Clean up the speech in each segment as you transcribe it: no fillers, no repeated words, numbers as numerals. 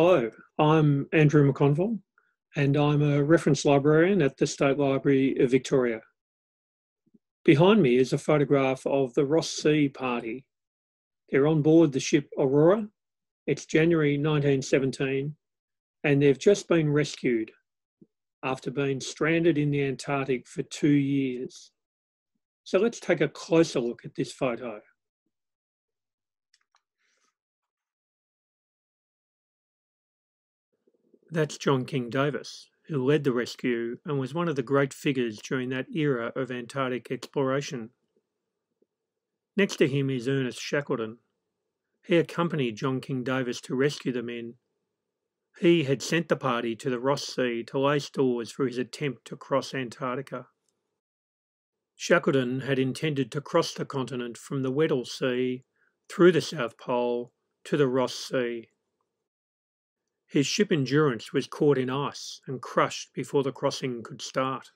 Hello, I'm Andrew McConville and I'm a reference librarian at the State Library of Victoria. Behind me is a photograph of the Ross Sea Party. They're on board the ship Aurora. It's January 1917 and they've just been rescued after being stranded in the Antarctic for 2 years. So let's take a closer look at this photo. That's John King Davis, who led the rescue and was one of the great figures during that era of Antarctic exploration. Next to him is Ernest Shackleton. He accompanied John King Davis to rescue the men. He had sent the party to the Ross Sea to lay stores for his attempt to cross Antarctica. Shackleton had intended to cross the continent from the Weddell Sea through the South Pole to the Ross Sea. His ship Endurance was caught in ice and crushed before the crossing could start.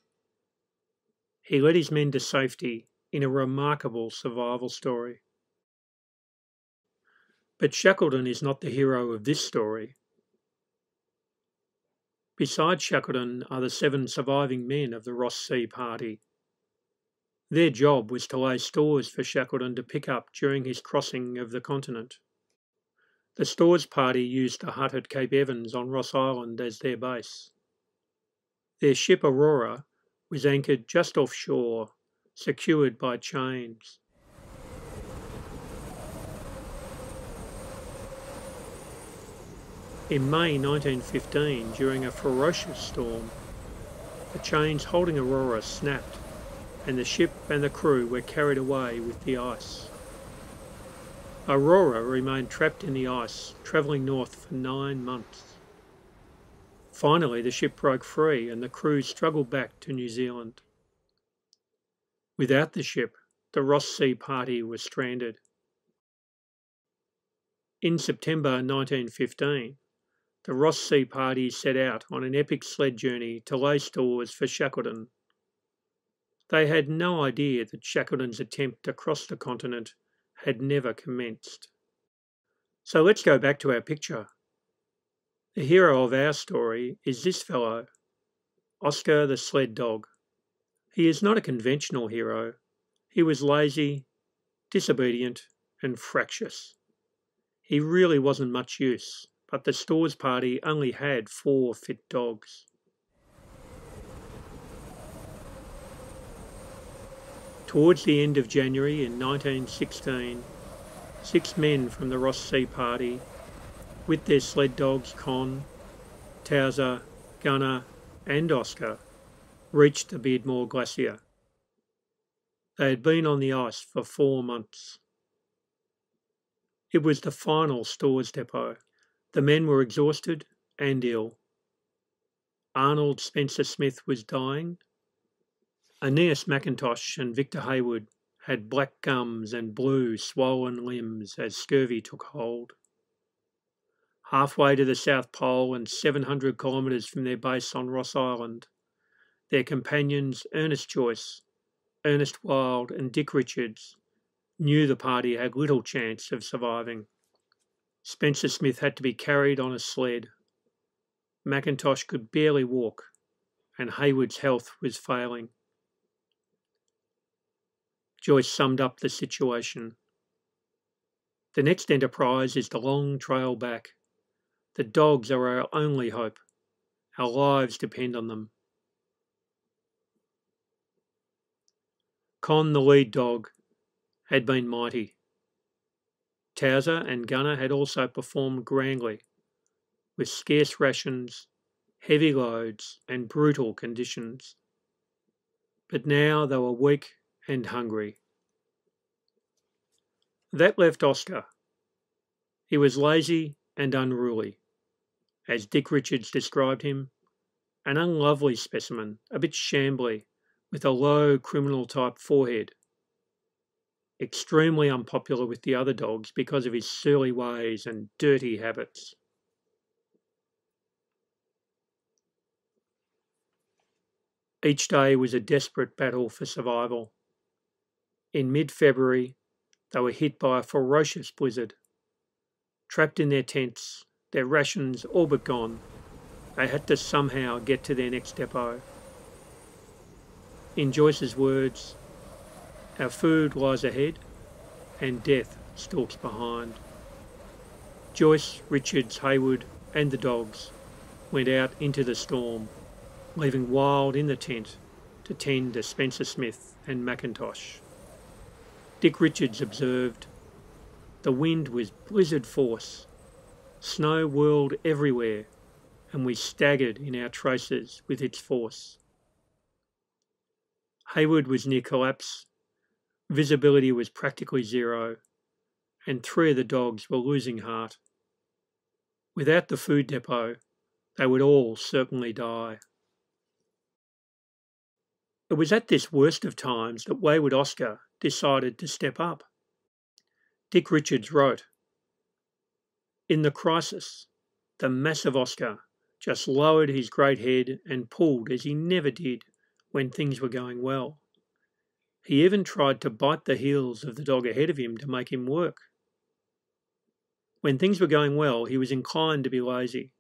He led his men to safety in a remarkable survival story. But Shackleton is not the hero of this story. Beside Shackleton are the 7 surviving men of the Ross Sea Party. Their job was to lay stores for Shackleton to pick up during his crossing of the continent. The stores party used the hut at Cape Evans on Ross Island as their base. Their ship Aurora was anchored just offshore, secured by chains. In May 1915, during a ferocious storm, the chains holding Aurora snapped and the ship and the crew were carried away with the ice. Aurora remained trapped in the ice, travelling north for 9 months. Finally, the ship broke free and the crew struggled back to New Zealand. Without the ship, the Ross Sea Party was stranded. In September 1915, the Ross Sea Party set out on an epic sled journey to lay stores for Shackleton. They had no idea that Shackleton's attempt to cross the continent had never commenced. So let's go back to our picture. The hero of our story is this fellow, Oscar the sled dog. He is not a conventional hero. He was lazy, disobedient and fractious. He really wasn't much use, but the stores party only had 4 fit dogs. 'Towards the end of January in 1916, 6 men from the Ross Sea Party, with their sled dogs Con, Towser, Gunner and Oscar, reached the Beardmore Glacier. They had been on the ice for 4 months. It was the final stores depot. The men were exhausted and ill. Arnold Spencer Smith was dying. Aeneas Mackintosh and Victor Hayward had black gums and blue, swollen limbs as scurvy took hold. Halfway to the South Pole and 700 kilometres from their base on Ross Island, their companions Ernest Joyce, Ernest Wilde and Dick Richards knew the party had little chance of surviving. Spencer Smith had to be carried on a sled. Mackintosh could barely walk, and Hayward's health was failing. Joyce summed up the situation. The next enterprise is the long trail back. The dogs are our only hope. Our lives depend on them. Con, the lead dog, had been mighty. Towser and Gunner had also performed grandly, with scarce rations, heavy loads and brutal conditions. But now they were weak and hungry. That left Oscar. He was lazy and unruly, as Dick Richards described him, an unlovely specimen, a bit shambly, with a low criminal-type forehead. Extremely unpopular with the other dogs because of his surly ways and dirty habits. Each day was a desperate battle for survival. In mid-February, they were hit by a ferocious blizzard. Trapped in their tents, Their rations all but gone. They had to somehow get to their next depot. In Joyce's words, "Our food lies ahead and death stalks behind." Joyce, Richards, Hayward and the dogs went out into the storm, leaving Wilde in the tent to tend to Spencer Smith and Mackintosh. Dick Richards observed, "The wind was blizzard force. Snow whirled everywhere, and we staggered in our traces with its force." Hayward was near collapse, visibility was practically zero, and three of the dogs were losing heart. Without the food depot, they would all certainly die. It was at this worst of times that wayward Oscar decided to step up. Dick Richards wrote, "In the crisis, the massive Oscar just lowered his great head and pulled as he never did when things were going well. He even tried to bite the heels of the dog ahead of him to make him work. When things were going well, he was inclined to be lazy,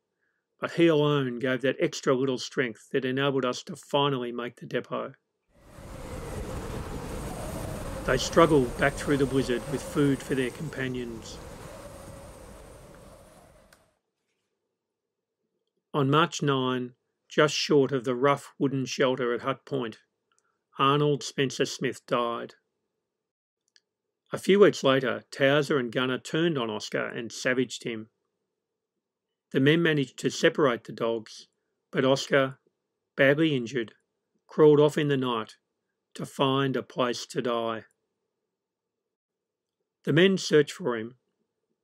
but he alone gave that extra little strength that enabled us to finally make the depot." They struggled back through the blizzard with food for their companions. On March 9, just short of the rough wooden shelter at Hut Point, Arnold Spencer Smith died. A few weeks later, Towser and Gunner turned on Oscar and savaged him. The men managed to separate the dogs, but Oscar, badly injured, crawled off in the night to find a place to die. The men searched for him,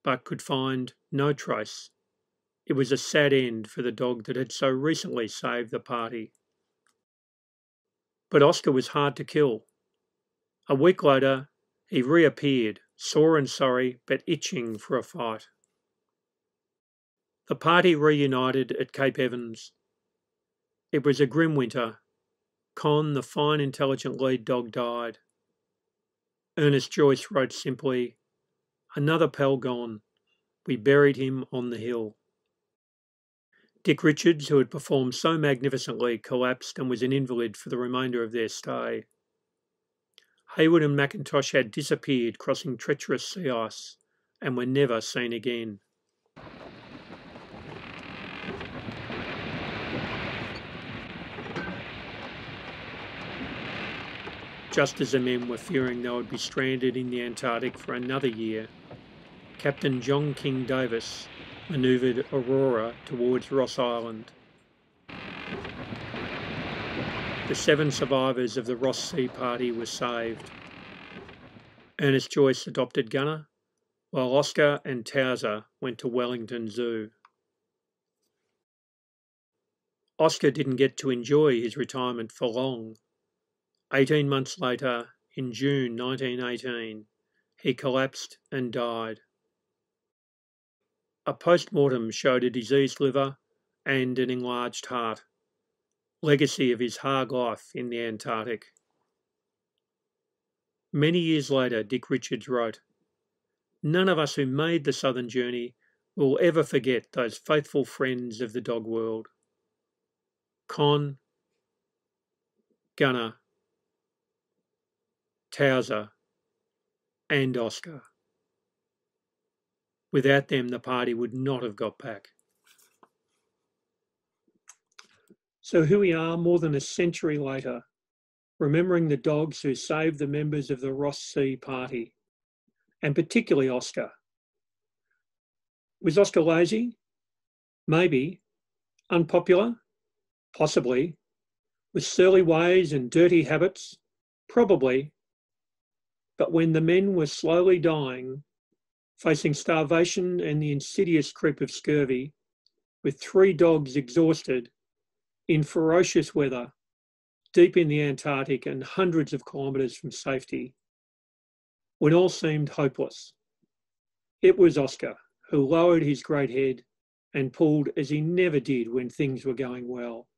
but could find no trace. It was a sad end for the dog that had so recently saved the party. But Oscar was hard to kill. A week later, he reappeared, sore and sorry, but itching for a fight. The party reunited at Cape Evans. It was a grim winter. Con, the fine, intelligent lead dog, died. Ernest Joyce wrote simply, "Another pal gone. We buried him on the hill." Dick Richards, who had performed so magnificently, collapsed and was an invalid for the remainder of their stay. Hayward and Mackintosh had disappeared, crossing treacherous sea ice, and were never seen again. Just as the men were fearing they would be stranded in the Antarctic for another year, Captain John King Davis manoeuvred Aurora towards Ross Island. The 7 survivors of the Ross Sea Party were saved. Ernest Joyce adopted Gunner, while Oscar and Towser went to Wellington Zoo. Oscar didn't get to enjoy his retirement for long. 18 months later, in June 1918, he collapsed and died. A post-mortem showed a diseased liver and an enlarged heart, legacy of his hard life in the Antarctic. Many years later, Dick Richards wrote, "None of us who made the southern journey will ever forget those faithful friends of the dog world. Con, Gunner, Towser, and Oscar. Without them, the party would not have got back." So here we are, more than a century later, remembering the dogs who saved the members of the Ross Sea Party, and particularly Oscar. Was Oscar lazy? Maybe. Unpopular? Possibly. With surly ways and dirty habits? Probably. But when the men were slowly dying, facing starvation and the insidious creep of scurvy, with 3 dogs exhausted, in ferocious weather, deep in the Antarctic and hundreds of kilometres from safety, when all seemed hopeless, it was Oscar who lowered his great head and pulled as he never did when things were going well.